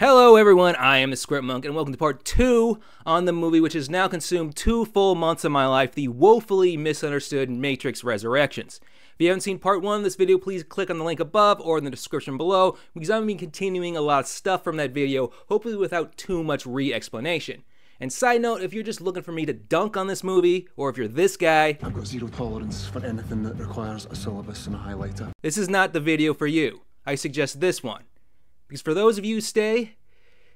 Hello everyone, I am the Script Monk, and welcome to part 2 on the movie which has now consumed 2 full months of my life, the woefully misunderstood Matrix Resurrections. If you haven't seen part 1 of this video, please click on the link above or in the description below, because I'm going to be continuing a lot of stuff from that video, hopefully without too much re-explanation. And side note, if you're just looking for me to dunk on this movie, or if you're this guy, I've got zero tolerance for anything that requires a syllabus and a highlighter. This is not the video for you. I suggest this one. Because for those of you who stay,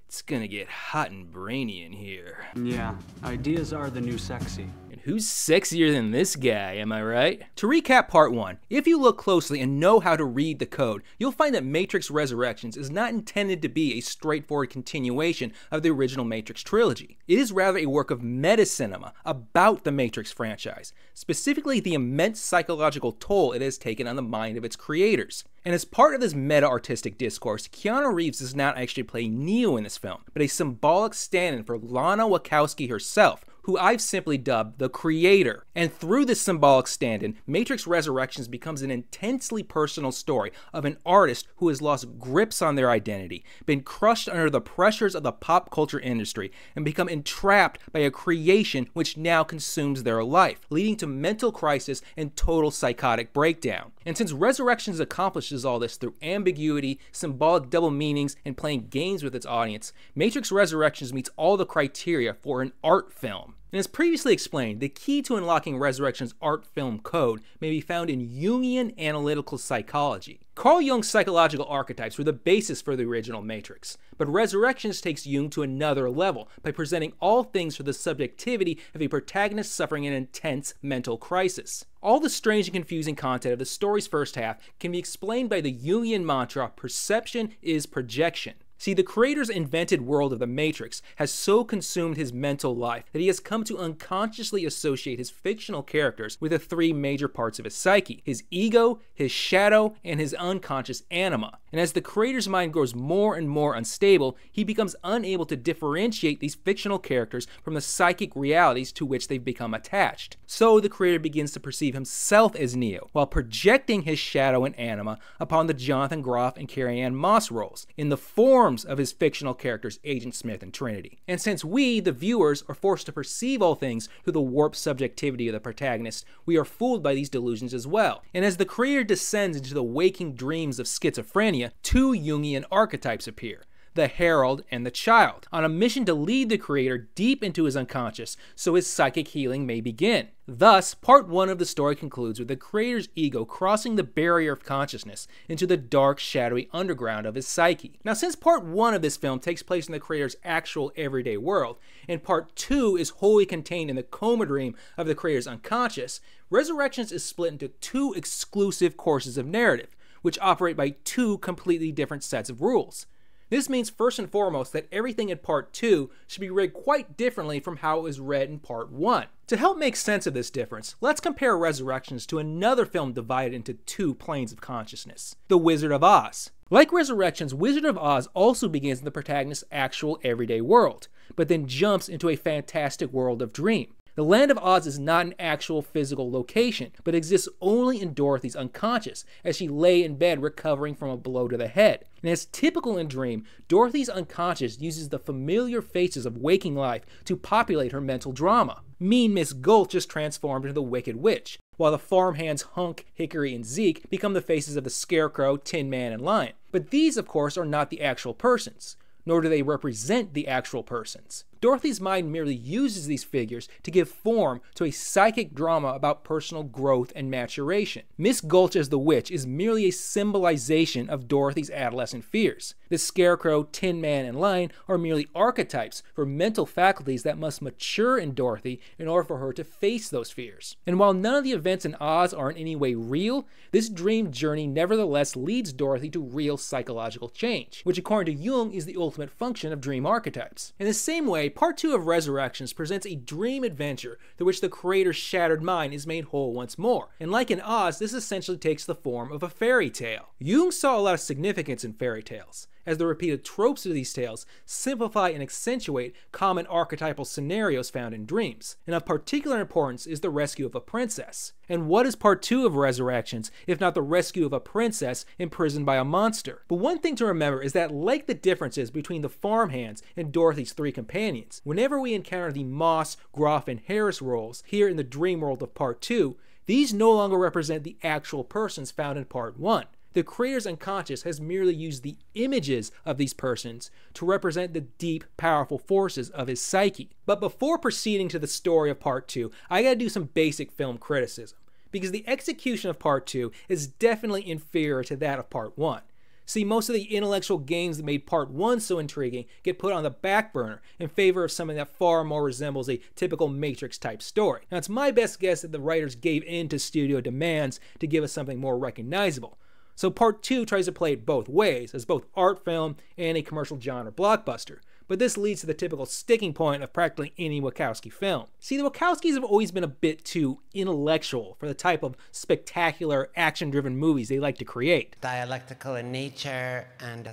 it's gonna get hot and brainy in here. Yeah, ideas are the new sexy. And who's sexier than this guy, am I right? To recap part 1, if you look closely and know how to read the code, you'll find that Matrix Resurrections is not intended to be a straightforward continuation of the original Matrix trilogy. It is rather a work of metacinema about the Matrix franchise, specifically the immense psychological toll it has taken on the mind of its creators. And as part of this meta-artistic discourse, Keanu Reeves does not actually play Neo in this film, but a symbolic stand-in for Lana Wachowski herself, who I've simply dubbed the creator. And through this symbolic stand-in, Matrix Resurrections becomes an intensely personal story of an artist who has lost grips on their identity, been crushed under the pressures of the pop culture industry, and become entrapped by a creation which now consumes their life, leading to mental crisis and total psychotic breakdown. And since Resurrections accomplishes all this through ambiguity, symbolic double meanings, and playing games with its audience, Matrix Resurrections meets all the criteria for an art film. And as previously explained, the key to unlocking Resurrections' art film code may be found in Jungian analytical psychology. Carl Jung's psychological archetypes were the basis for the original Matrix, but Resurrections takes Jung to another level by presenting all things through the subjectivity of a protagonist suffering an intense mental crisis. All the strange and confusing content of the story's first half can be explained by the Jungian mantra, perception is projection. See, the creator's invented world of the Matrix has so consumed his mental life that he has come to unconsciously associate his fictional characters with the 3 major parts of his psyche: his ego, his shadow, and his unconscious anima. And as the creator's mind grows more and more unstable, he becomes unable to differentiate these fictional characters from the psychic realities to which they've become attached. So the creator begins to perceive himself as Neo, while projecting his shadow and anima upon the Jonathan Groff and Carrie-Anne Moss roles, in the form of his fictional characters Agent Smith and Trinity. And since we, the viewers, are forced to perceive all things through the warped subjectivity of the protagonist, we are fooled by these delusions as well. And as the creator descends into the waking dreams of schizophrenia, 2 Jungian archetypes appear: the herald and the child, on a mission to lead the creator deep into his unconscious so his psychic healing may begin. Thus, part 1 of the story concludes with the creator's ego crossing the barrier of consciousness into the dark, shadowy underground of his psyche. Now, since part 1 of this film takes place in the creator's actual everyday world, and part 2 is wholly contained in the coma dream of the creator's unconscious, Resurrections is split into 2 exclusive courses of narrative, which operate by 2 completely different sets of rules. This means first and foremost that everything in part 2 should be read quite differently from how it was read in part 1. To help make sense of this difference, let's compare Resurrections to another film divided into 2 planes of consciousness: The Wizard of Oz. Like Resurrections, Wizard of Oz also begins in the protagonist's actual everyday world, but then jumps into a fantastic world of dream. The Land of Oz is not an actual physical location, but exists only in Dorothy's unconscious, as she lay in bed recovering from a blow to the head. And as typical in Dream, Dorothy's unconscious uses the familiar faces of waking life to populate her mental drama. Mean Miss Gulch is transformed into the Wicked Witch, while the farmhands Hunk, Hickory, and Zeke become the faces of the Scarecrow, Tin Man, and Lion. But these, of course, are not the actual persons, nor do they represent the actual persons. Dorothy's mind merely uses these figures to give form to a psychic drama about personal growth and maturation. Miss Gulch as the witch is merely a symbolization of Dorothy's adolescent fears. The Scarecrow, Tin Man, and Lion are merely archetypes for mental faculties that must mature in Dorothy in order for her to face those fears. And while none of the events in Oz are in any way real, this dream journey nevertheless leads Dorothy to real psychological change, which according to Jung is the ultimate function of dream archetypes. In the same way, Part 2 of Resurrections presents a dream adventure through which the creator's shattered mind is made whole once more, and like in Oz, this essentially takes the form of a fairy tale. Jung saw a lot of significance in fairy tales, as the repeated tropes of these tales simplify and accentuate common archetypal scenarios found in dreams, and of particular importance is the rescue of a princess. And what is part 2 of Resurrections if not the rescue of a princess imprisoned by a monster? But one thing to remember is that, like the differences between the farmhands and Dorothy's three companions, whenever we encounter the Moss, Groff, and Harris roles here in the dream world of part 2, these no longer represent the actual persons found in part 1. The creator's unconscious has merely used the images of these persons to represent the deep, powerful forces of his psyche. But before proceeding to the story of part 2, I gotta do some basic film criticism, because the execution of part 2 is definitely inferior to that of part 1. See, most of the intellectual games that made part 1 so intriguing get put on the back burner in favor of something that far more resembles a typical Matrix type story. Now, it's my best guess that the writers gave in to studio demands to give us something more recognizable. So part 2 tries to play it both ways, as both art film and a commercial genre blockbuster. But this leads to the typical sticking point of practically any Wachowski film. See, the Wachowskis have always been a bit too intellectual for the type of spectacular, action-driven movies they like to create. Dialectical in nature, and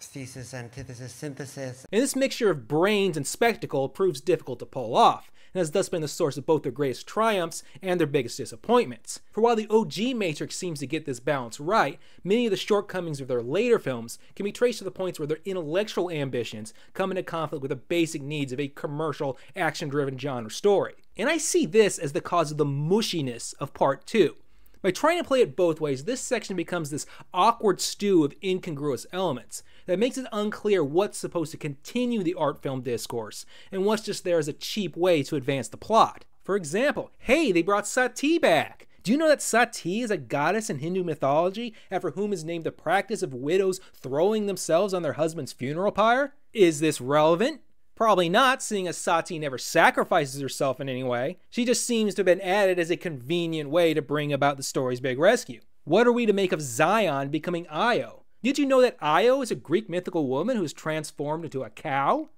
thesis, antithesis, synthesis. And this mixture of brains and spectacle proves difficult to pull off, and has thus been the source of both their greatest triumphs and their biggest disappointments. For while the OG Matrix seems to get this balance right, many of the shortcomings of their later films can be traced to the points where their intellectual ambitions come into conflict with the basic needs of a commercial, action-driven genre story. And I see this as the cause of the mushiness of part 2. By trying to play it both ways, this section becomes this awkward stew of incongruous elements that makes it unclear what's supposed to continue the art film discourse and what's just there as a cheap way to advance the plot. For example, hey, they brought Sati back! Do you know that Sati is a goddess in Hindu mythology after whom is named the practice of widows throwing themselves on their husband's funeral pyre? Is this relevant? Probably not, seeing as Sati never sacrifices herself in any way. She just seems to have been added as a convenient way to bring about the story's big rescue. What are we to make of Zion becoming Io? Did you know that Io is a Greek mythical woman who is transformed into a cow?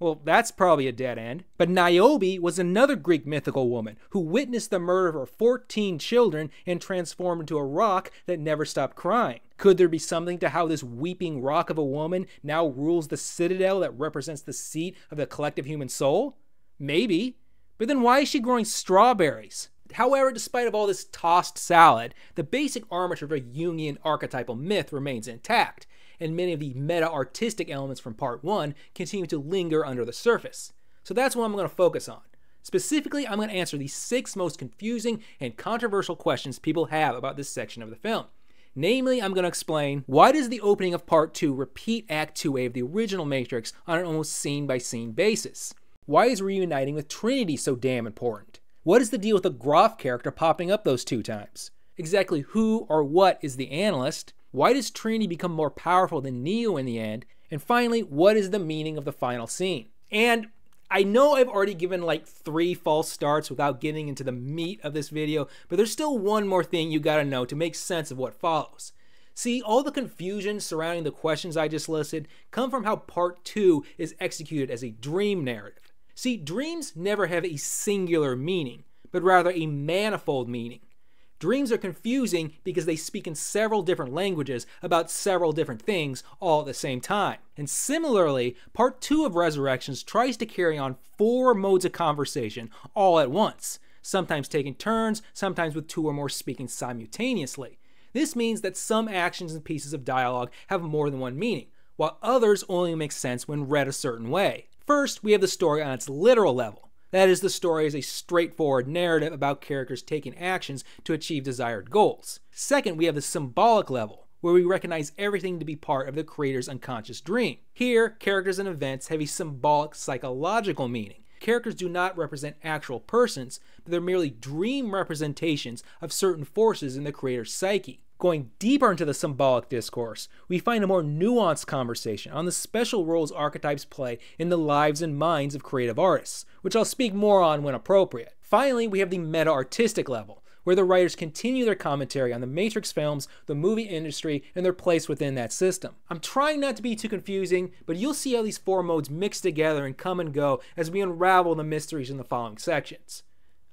Well, that's probably a dead end. But Niobe was another Greek mythical woman who witnessed the murder of her 14 children and transformed into a rock that never stopped crying. Could there be something to how this weeping rock of a woman now rules the citadel that represents the seat of the collective human soul? Maybe. But then why is she growing strawberries? However, despite of all this tossed salad, the basic armature of a Jungian archetypal myth remains intact, and many of the meta-artistic elements from part 1 continue to linger under the surface. So that's what I'm going to focus on. Specifically, I'm going to answer the 6 most confusing and controversial questions people have about this section of the film. Namely, I'm going to explain, why does the opening of Part 2 repeat Act 2A of the original Matrix on an almost scene-by-scene basis? Why is reuniting with Trinity so damn important? What is the deal with the Groff character popping up those 2 times? Exactly who or what is the analyst? Why does Trinity become more powerful than Neo in the end? And finally, what is the meaning of the final scene? And I know I've already given like 3 false starts without getting into the meat of this video, but there's still one more thing you gotta know to make sense of what follows. See, all the confusion surrounding the questions I just listed come from how part 2 is executed as a dream narrative. See, dreams never have a singular meaning, but rather a manifold meaning. Dreams are confusing because they speak in several different languages about several different things all at the same time. And similarly, part 2 of Resurrections tries to carry on 4 modes of conversation all at once, sometimes taking turns, sometimes with 2 or more speaking simultaneously. This means that some actions and pieces of dialogue have more than one meaning, while others only make sense when read a certain way. First, we have the story on its literal level. That is, the story is a straightforward narrative about characters taking actions to achieve desired goals. Second, we have the symbolic level, where we recognize everything to be part of the creator's unconscious dream. Here, characters and events have a symbolic psychological meaning. Characters do not represent actual persons, but they're merely dream representations of certain forces in the creator's psyche. Going deeper into the symbolic discourse, we find a more nuanced conversation on the special roles archetypes play in the lives and minds of creative artists, which I'll speak more on when appropriate. Finally, we have the meta-artistic level, where the writers continue their commentary on the Matrix films, the movie industry, and their place within that system. I'm trying not to be too confusing, but you'll see how these 4 modes mix together and come and go as we unravel the mysteries in the following sections.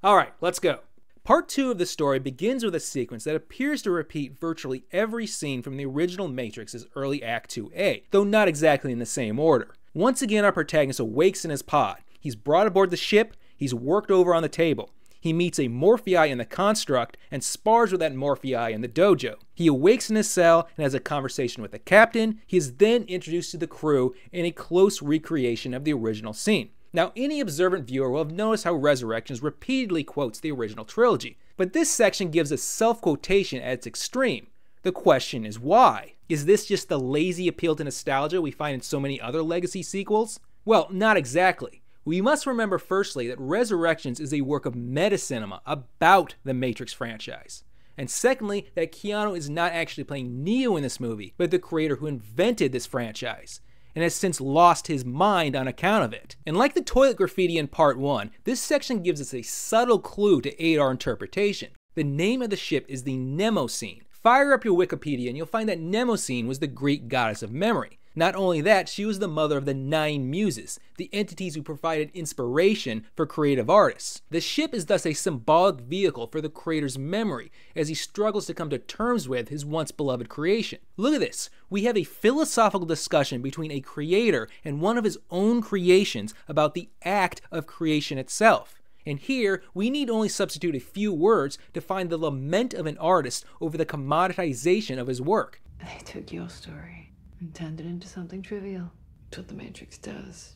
Alright, let's go. Part 2 of the story begins with a sequence that appears to repeat virtually every scene from the original Matrix's early Act 2A, though not exactly in the same order. Once again, our protagonist awakes in his pod. He's brought aboard the ship, he's worked over on the table. He meets a Morpheus in the construct and spars with that Morpheus in the dojo. He awakes in his cell and has a conversation with the captain. He is then introduced to the crew in a close recreation of the original scene. Now, any observant viewer will have noticed how Resurrections repeatedly quotes the original trilogy, but this section gives a self-quotation at its extreme. The question is why? Is this just the lazy appeal to nostalgia we find in so many other legacy sequels? Well, not exactly. We must remember firstly that Resurrections is a work of metacinema about the Matrix franchise. And secondly, that Keanu is not actually playing Neo in this movie, but the creator who invented this franchise, and has since lost his mind on account of it. And like the toilet graffiti in part 1, this section gives us a subtle clue to aid our interpretation. The name of the ship is the Mnemosyne. Fire up your Wikipedia and you'll find that Mnemosyne was the Greek goddess of memory. Not only that, she was the mother of the 9 muses, the entities who provided inspiration for creative artists. The ship is thus a symbolic vehicle for the creator's memory as he struggles to come to terms with his once beloved creation. Look at this. We have a philosophical discussion between a creator and one of his own creations about the act of creation itself. And here, we need only substitute a few words to find the lament of an artist over the commoditization of his work. They took your story and turned it into something trivial. It's what the Matrix does.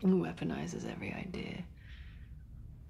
It weaponizes every idea,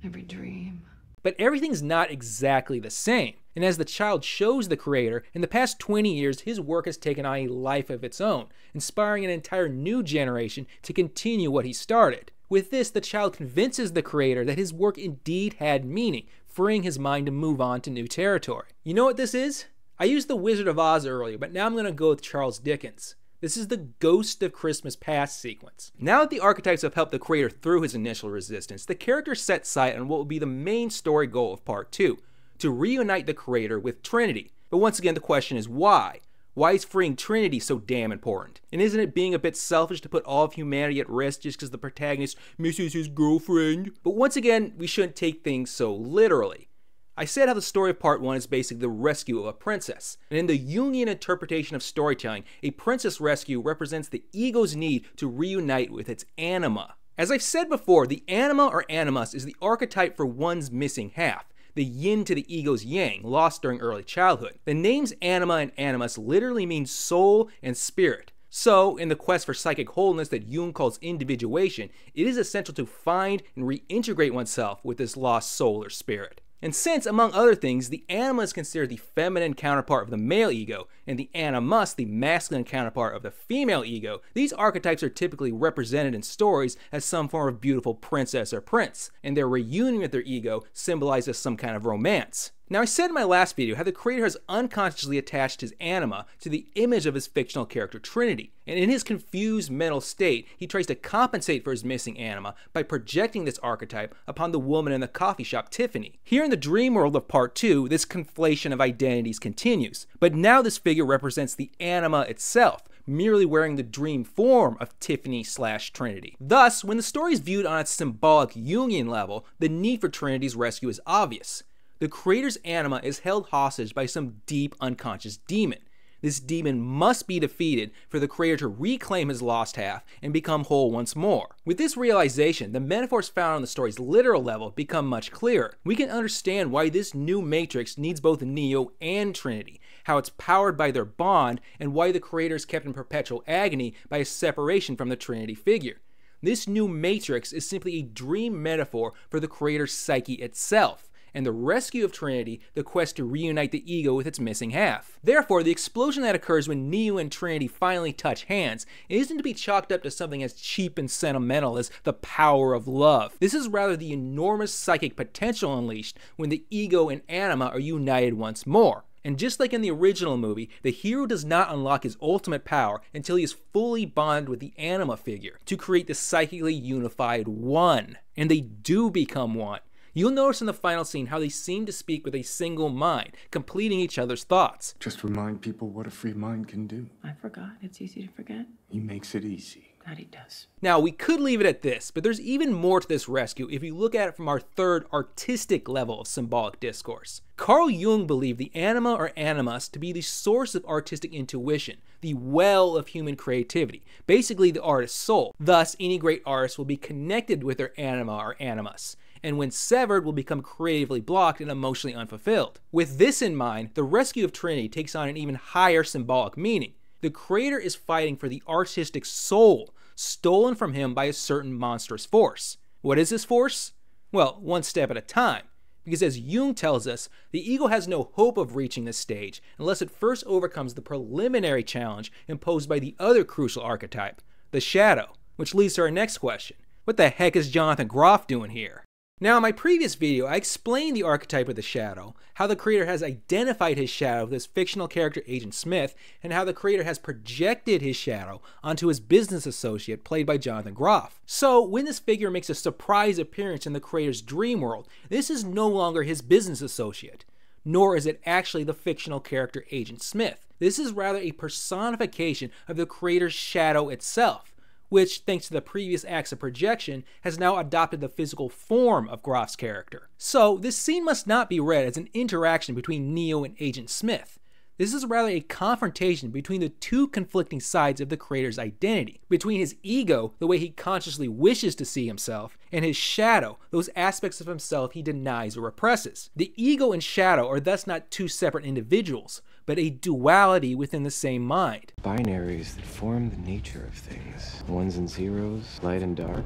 every dream. But everything's not exactly the same. And as the child shows the creator, in the past 20 years, his work has taken on a life of its own, inspiring an entire new generation to continue what he started. With this, the child convinces the creator that his work indeed had meaning, freeing his mind to move on to new territory. You know what this is? I used The Wizard of Oz earlier, but now I'm going to go with Charles Dickens. This is the Ghost of Christmas Past sequence. Now that the archetypes have helped the creator through his initial resistance, the character sets sight on what will be the main story goal of Part 2, to reunite the creator with Trinity. But once again, the question is why? Why is freeing Trinity so damn important? And isn't it being a bit selfish to put all of humanity at risk just because the protagonist misses his girlfriend? But once again, we shouldn't take things so literally. I said how the story of Part 1 is basically the rescue of a princess, and in the Jungian interpretation of storytelling, a princess rescue represents the ego's need to reunite with its anima. As I've said before, the anima or animus is the archetype for one's missing half, the yin to the ego's yang, lost during early childhood. The names anima and animus literally mean soul and spirit. So, in the quest for psychic wholeness that Jung calls individuation, it is essential to find and reintegrate oneself with this lost soul or spirit. And since, among other things, the anima is considered the feminine counterpart of the male ego, and the animus the masculine counterpart of the female ego, these archetypes are typically represented in stories as some form of beautiful princess or prince, and their reunion with their ego symbolizes some kind of romance. Now, I said in my last video how the creator has unconsciously attached his anima to the image of his fictional character Trinity, and in his confused mental state, he tries to compensate for his missing anima by projecting this archetype upon the woman in the coffee shop, Tiffany. Here in the dream world of Part 2, this conflation of identities continues, but now this figure represents the anima itself, merely wearing the dream form of Tiffany/Trinity. Thus, when the story is viewed on its symbolic Jungian level, the need for Trinity's rescue is obvious. The creator's anima is held hostage by some deep unconscious demon. This demon must be defeated for the creator to reclaim his lost half and become whole once more. With this realization, the metaphors found on the story's literal level become much clearer. We can understand why this new Matrix needs both Neo and Trinity, how it's powered by their bond, and why the creator is kept in perpetual agony by a separation from the Trinity figure. This new Matrix is simply a dream metaphor for the creator's psyche itself, and the rescue of Trinity, the quest to reunite the ego with its missing half. Therefore, the explosion that occurs when Neo and Trinity finally touch hands isn't to be chalked up to something as cheap and sentimental as the power of love. This is rather the enormous psychic potential unleashed when the ego and anima are united once more. And just like in the original movie, the hero does not unlock his ultimate power until he is fully bonded with the anima figure to create the psychically unified one. And they do become one. You'll notice in the final scene how they seem to speak with a single mind, completing each other's thoughts. Just remind people what a free mind can do. I forgot. It's easy to forget. He makes it easy. That he does. Now, we could leave it at this, but there's even more to this rescue if you look at it from our third artistic level of symbolic discourse. Carl Jung believed the anima or animus to be the source of artistic intuition, the well of human creativity, basically the artist's soul. Thus, any great artist will be connected with their anima or animus, and when severed will become creatively blocked and emotionally unfulfilled. With this in mind, the rescue of Trinity takes on an even higher symbolic meaning. The creator is fighting for the artistic soul, stolen from him by a certain monstrous force. What is this force? Well, one step at a time. Because as Jung tells us, the ego has no hope of reaching this stage unless it first overcomes the preliminary challenge imposed by the other crucial archetype, the shadow. Which leads to our next question. What the heck is Jonathan Groff doing here? Now, in my previous video, I explained the archetype of the shadow, how the creator has identified his shadow with his fictional character Agent Smith, and how the creator has projected his shadow onto his business associate played by Jonathan Groff. So, when this figure makes a surprise appearance in the creator's dream world, this is no longer his business associate, nor is it actually the fictional character Agent Smith. This is rather a personification of the creator's shadow itself, which, thanks to the previous acts of projection, has now adopted the physical form of Groff's character. So, this scene must not be read as an interaction between Neo and Agent Smith. This is rather a confrontation between the two conflicting sides of the creator's identity, between his ego, the way he consciously wishes to see himself, and his shadow, those aspects of himself he denies or represses. The ego and shadow are thus not two separate individuals, but a duality within the same mind. Binaries that form the nature of things. Ones and zeros, light and dark,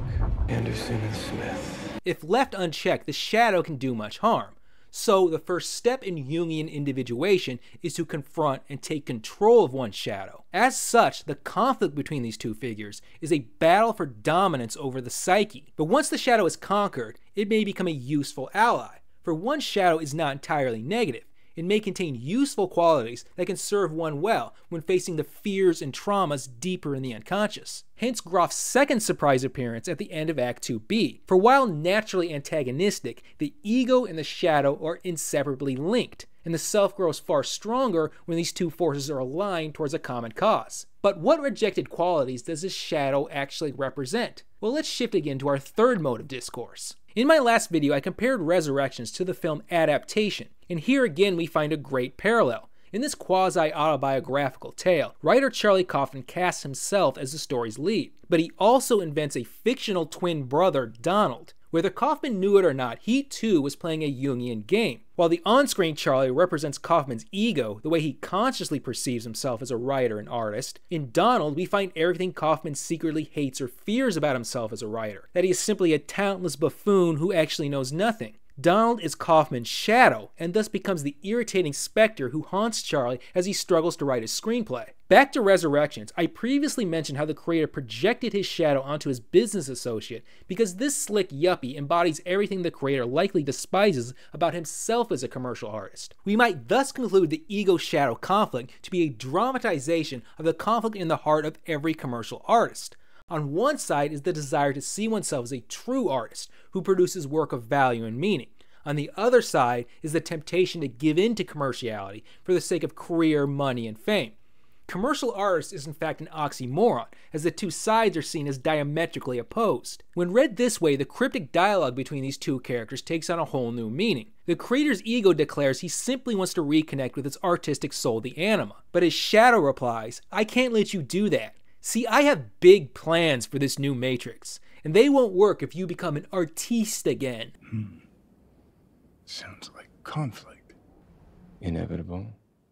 Anderson and Smith. If left unchecked, the shadow can do much harm. So the first step in Jungian individuation is to confront and take control of one's shadow. As such, the conflict between these two figures is a battle for dominance over the psyche. But once the shadow is conquered, it may become a useful ally. For one's shadow is not entirely negative. It may contain useful qualities that can serve one well when facing the fears and traumas deeper in the unconscious. Hence Groff's second surprise appearance at the end of Act 2B. For while naturally antagonistic, the ego and the shadow are inseparably linked, and the self grows far stronger when these two forces are aligned towards a common cause. But what rejected qualities does this shadow actually represent? Well, let's shift again to our third mode of discourse. In my last video, I compared Resurrections to the film Adaptation, and here again we find a great parallel. In this quasi-autobiographical tale, writer Charlie Kaufman casts himself as the story's lead, but he also invents a fictional twin brother, Donald. Whether Kaufman knew it or not, he too was playing a Jungian game. While the on-screen Charlie represents Kaufman's ego, the way he consciously perceives himself as a writer and artist, in Donald we find everything Kaufman secretly hates or fears about himself as a writer, that he is simply a talentless buffoon who actually knows nothing. Donald is Kaufman's shadow, and thus becomes the irritating specter who haunts Charlie as he struggles to write his screenplay. Back to Resurrections, I previously mentioned how the creator projected his shadow onto his business associate because this slick yuppie embodies everything the creator likely despises about himself as a commercial artist. We might thus conclude the ego-shadow conflict to be a dramatization of the conflict in the heart of every commercial artist. On one side is the desire to see oneself as a true artist who produces work of value and meaning. On the other side is the temptation to give in to commerciality for the sake of career, money, and fame. Commercial artist is in fact an oxymoron, as the two sides are seen as diametrically opposed. When read this way, the cryptic dialogue between these two characters takes on a whole new meaning. The creator's ego declares he simply wants to reconnect with its artistic soul, the anima. But his shadow replies, "I can't let you do that. See, I have big plans for this new Matrix, and they won't work if you become an artiste again." Sounds like conflict. Inevitable.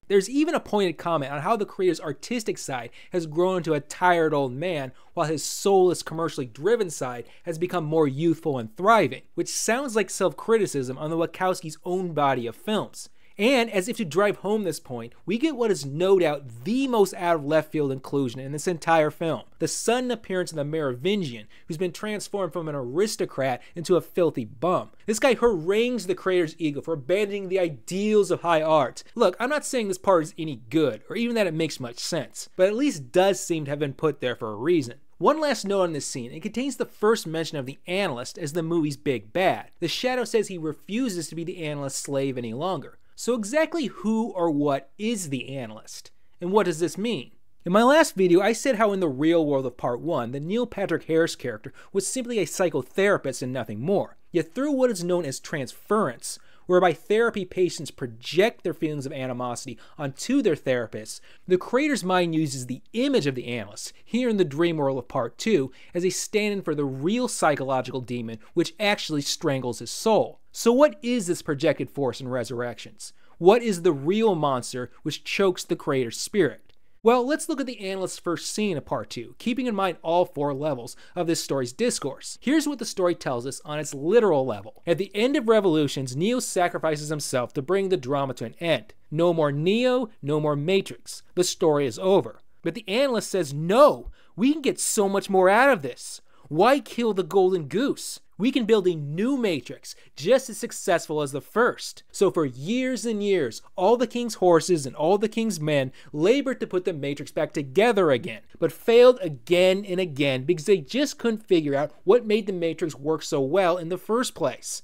There's even a pointed comment on how the creator's artistic side has grown into a tired old man, while his soulless, commercially driven side has become more youthful and thriving, which sounds like self-criticism on the Wachowski's own body of films. And, as if to drive home this point, we get what is no doubt the most out of left field inclusion in this entire film. The sudden appearance of the Merovingian, who's been transformed from an aristocrat into a filthy bum. This guy harangues the creator's ego for abandoning the ideals of high art. Look, I'm not saying this part is any good, or even that it makes much sense, but at least does seem to have been put there for a reason. One last note on this scene, it contains the first mention of the analyst as the movie's big bad. The shadow says he refuses to be the analyst's slave any longer. So exactly who or what is the analyst? And what does this mean? In my last video, I said how in the real world of Part 1, the Neil Patrick Harris character was simply a psychotherapist and nothing more. Yet through what is known as transference, whereby therapy patients project their feelings of animosity onto their therapists, the creator's mind uses the image of the analyst, here in the dream world of Part 2, as a stand-in for the real psychological demon which actually strangles his soul. So what is this projected force in Resurrections? What is the real monster which chokes the creator's spirit? Well, let's look at the analyst's first scene of Part 2, keeping in mind all four levels of this story's discourse. Here's what the story tells us on its literal level. At the end of Revolutions, Neo sacrifices himself to bring the drama to an end. No more Neo, no more Matrix. The story is over. But the analyst says, no, we can get so much more out of this. Why kill the golden goose? We can build a new Matrix, just as successful as the first. So for years and years, all the king's horses and all the king's men labored to put the Matrix back together again, but failed again and again because they just couldn't figure out what made the Matrix work so well in the first place.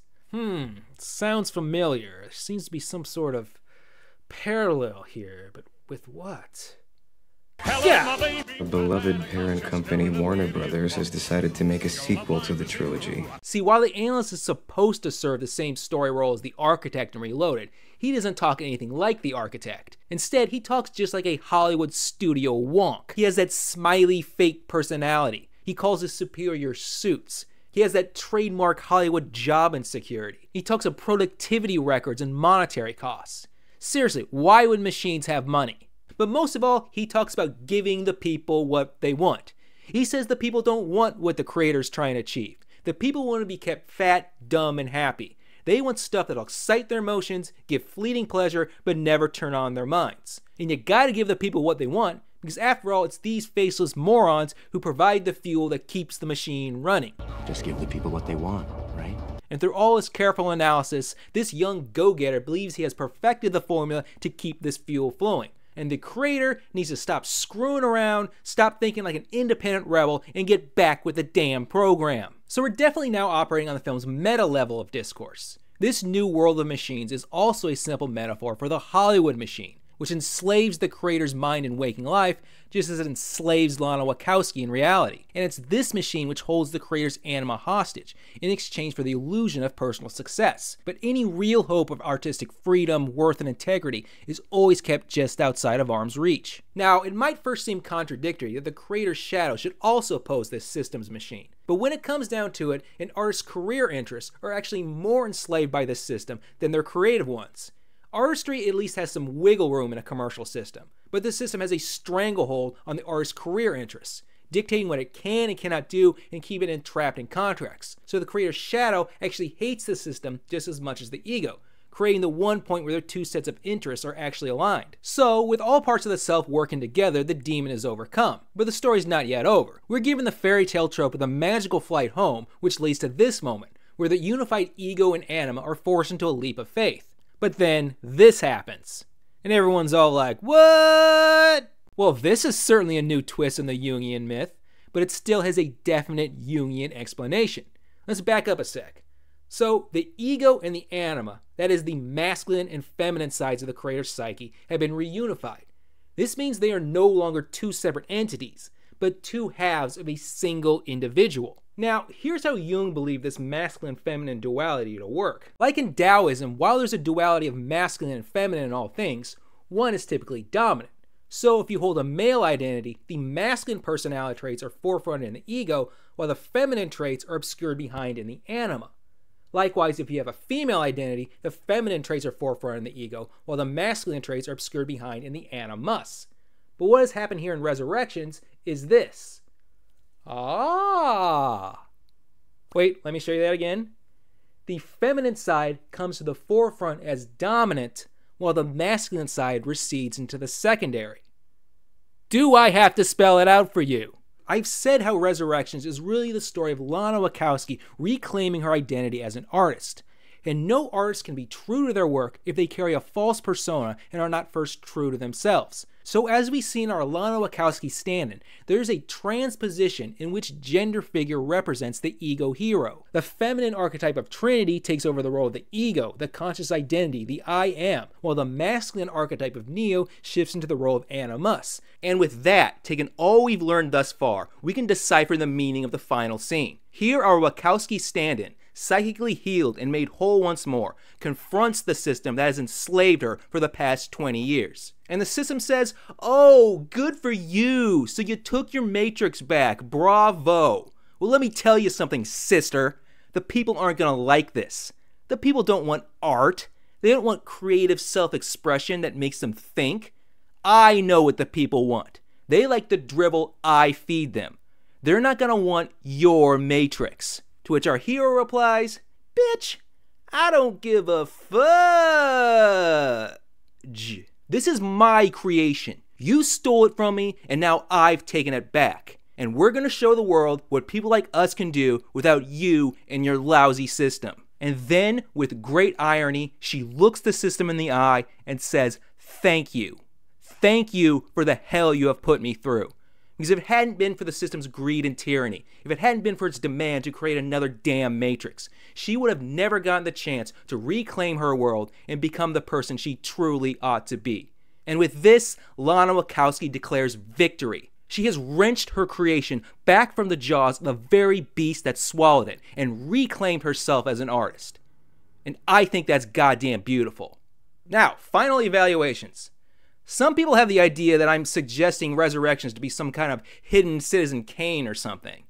Sounds familiar. There seems to be some sort of parallel here, but with what? Yeah. The beloved parent company Warner Brothers has decided to make a sequel to the trilogy. See, while the analyst is supposed to serve the same story role as the architect in Reloaded, he doesn't talk anything like the architect. Instead, he talks just like a Hollywood studio wonk. He has that smiley, fake personality. He calls his superior suits. He has that trademark Hollywood job insecurity. He talks of productivity records and monetary costs. Seriously, why would machines have money? But most of all, he talks about giving the people what they want. He says the people don't want what the creator's trying to achieve. The people want to be kept fat, dumb, and happy. They want stuff that'll excite their emotions, give fleeting pleasure, but never turn on their minds. And you gotta give the people what they want, because after all, it's these faceless morons who provide the fuel that keeps the machine running. Just give the people what they want, right? And through all his careful analysis, this young go-getter believes he has perfected the formula to keep this fuel flowing. And the creator needs to stop screwing around, stop thinking like an independent rebel, and get back with the damn program. So we're definitely now operating on the film's meta level of discourse. This new world of machines is also a simple metaphor for the Hollywood machine, which enslaves the creator's mind in waking life, just as it enslaves Lana Wachowski in reality. And it's this machine which holds the creator's anima hostage, in exchange for the illusion of personal success. But any real hope of artistic freedom, worth, and integrity is always kept just outside of arm's reach. Now, it might first seem contradictory that the creator's shadow should also oppose this system's machine. But when it comes down to it, an artist's career interests are actually more enslaved by this system than their creative ones. Artistry at least has some wiggle room in a commercial system, but this system has a stranglehold on the artist's career interests, dictating what it can and cannot do and keeping it entrapped in contracts. So the creator's shadow actually hates the system just as much as the ego, creating the one point where their two sets of interests are actually aligned. So, with all parts of the self working together, the demon is overcome. But the story's not yet over. We're given the fairy tale trope of the magical flight home, which leads to this moment, where the unified ego and anima are forced into a leap of faith. But then this happens, and everyone's all like, what? Well, this is certainly a new twist in the Jungian myth, but it still has a definite Jungian explanation. Let's back up a sec. So the ego and the anima, that is the masculine and feminine sides of the creator's psyche, have been reunified. This means they are no longer two separate entities, but two halves of a single individual. Now, here's how Jung believed this masculine-feminine duality to work. Like in Taoism, while there's a duality of masculine and feminine in all things, one is typically dominant. So if you hold a male identity, the masculine personality traits are forefronted in the ego, while the feminine traits are obscured behind in the anima. Likewise, if you have a female identity, the feminine traits are forefronted in the ego, while the masculine traits are obscured behind in the animus. But what has happened here in Resurrections is this. Ah! Wait, let me show you that again. The feminine side comes to the forefront as dominant, while the masculine side recedes into the secondary. Do I have to spell it out for you? I've said how Resurrections is really the story of Lana Wachowski reclaiming her identity as an artist. and no artist can be true to their work if they carry a false persona and are not first true to themselves. So as we see in our Lana Wachowski stand-in, there is a transposition in which gender figure represents the ego hero. The feminine archetype of Trinity takes over the role of the ego, the conscious identity, the I am, while the masculine archetype of Neo shifts into the role of animus. And with that, taking all we've learned thus far, we can decipher the meaning of the final scene. Here our Wachowski stand-in, psychically healed and made whole once more, confronts the system that has enslaved her for the past 20 years. And the system says, "Oh, good for you, so you took your Matrix back, bravo." Well, let me tell you something, sister. The people aren't gonna like this. The people don't want art. They don't want creative self-expression that makes them think. I know what the people want. They like the drivel I feed them. They're not gonna want your Matrix. To which our hero replies, "Bitch, I don't give a fudge. This is my creation. You stole it from me, and now I've taken it back. And we're gonna show the world what people like us can do without you and your lousy system." And then, with great irony, she looks the system in the eye and says, "Thank you. Thank you for the hell you have put me through." Because if it hadn't been for the system's greed and tyranny, if it hadn't been for its demand to create another damn Matrix, she would have never gotten the chance to reclaim her world and become the person she truly ought to be. And with this, Lana Wachowski declares victory. She has wrenched her creation back from the jaws of the very beast that swallowed it and reclaimed herself as an artist. And I think that's goddamn beautiful. Now, final evaluations. Some people have the idea that I'm suggesting Resurrections to be some kind of hidden Citizen Kane or something.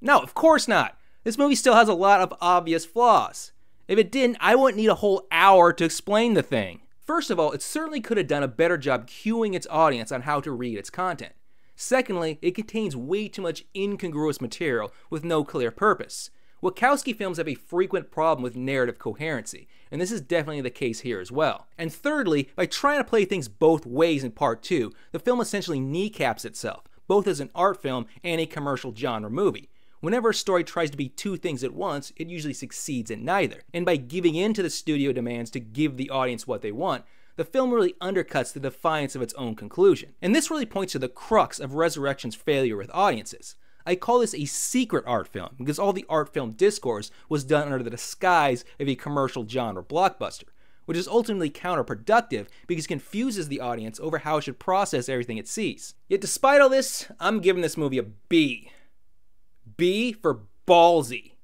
No, of course not. This movie still has a lot of obvious flaws. If it didn't, I wouldn't need a whole hour to explain the thing. First of all, it certainly could have done a better job cueing its audience on how to read its content. Secondly, it contains way too much incongruous material with no clear purpose. Wachowski films have a frequent problem with narrative coherency, and this is definitely the case here as well. And thirdly, by trying to play things both ways in Part 2, the film essentially kneecaps itself, both as an art film and a commercial genre movie. Whenever a story tries to be two things at once, it usually succeeds in neither. And by giving in to the studio demands to give the audience what they want, the film really undercuts the defiance of its own conclusion. And this really points to the crux of Resurrection's failure with audiences. I call this a secret art film because all the art film discourse was done under the disguise of a commercial genre blockbuster, which is ultimately counterproductive because it confuses the audience over how it should process everything it sees. Yet despite all this, I'm giving this movie a B. B for ballsy.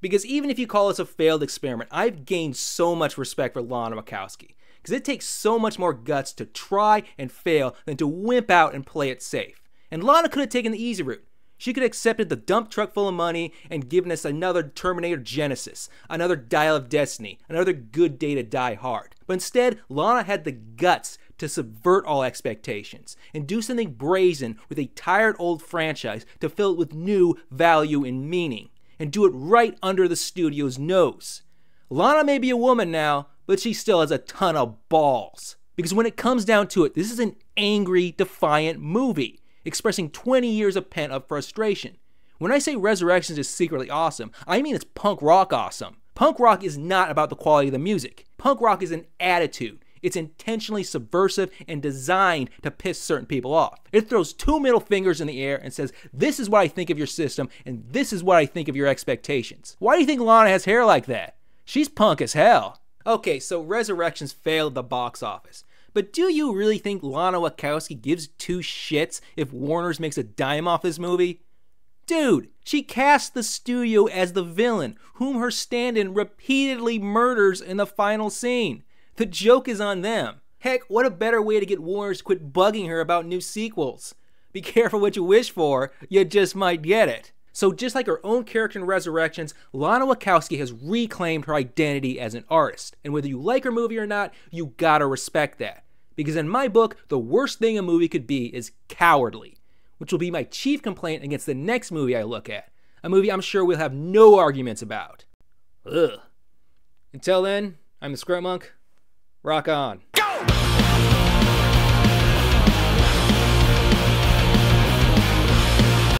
Because even if you call this a failed experiment, I've gained so much respect for Lana Wachowski because it takes so much more guts to try and fail than to wimp out and play it safe. And Lana could have taken the easy route. She could have accepted the dump truck full of money and given us another Terminator Genesis, another Dial of Destiny, another good day to die hard. But instead, Lana had the guts to subvert all expectations and do something brazen with a tired old franchise to fill it with new value and meaning, and do it right under the studio's nose. Lana may be a woman now, but she still has a ton of balls. Because when it comes down to it, this is an angry, defiant movie, expressing 20 years of pent-up frustration. When I say Resurrections is secretly awesome, I mean it's punk rock awesome. Punk rock is not about the quality of the music. Punk rock is an attitude. It's intentionally subversive and designed to piss certain people off. It throws two middle fingers in the air and says, "This is what I think of your system, and this is what I think of your expectations." Why do you think Lana has hair like that? She's punk as hell. Okay, so Resurrections failed the box office. But do you really think Lana Wachowski gives two shits if Warner's makes a dime off this movie? Dude, she cast the studio as the villain, whom her stand-in repeatedly murders in the final scene. The joke is on them. Heck, what a better way to get Warner's to quit bugging her about new sequels. Be careful what you wish for, you just might get it. So just like her own character in Resurrections, Lana Wachowski has reclaimed her identity as an artist. And whether you like her movie or not, you gotta respect that. Because in my book, the worst thing a movie could be is cowardly, which will be my chief complaint against the next movie I look at. A movie I'm sure we'll have no arguments about. Ugh. Until then, I'm the Script Monk. Rock on.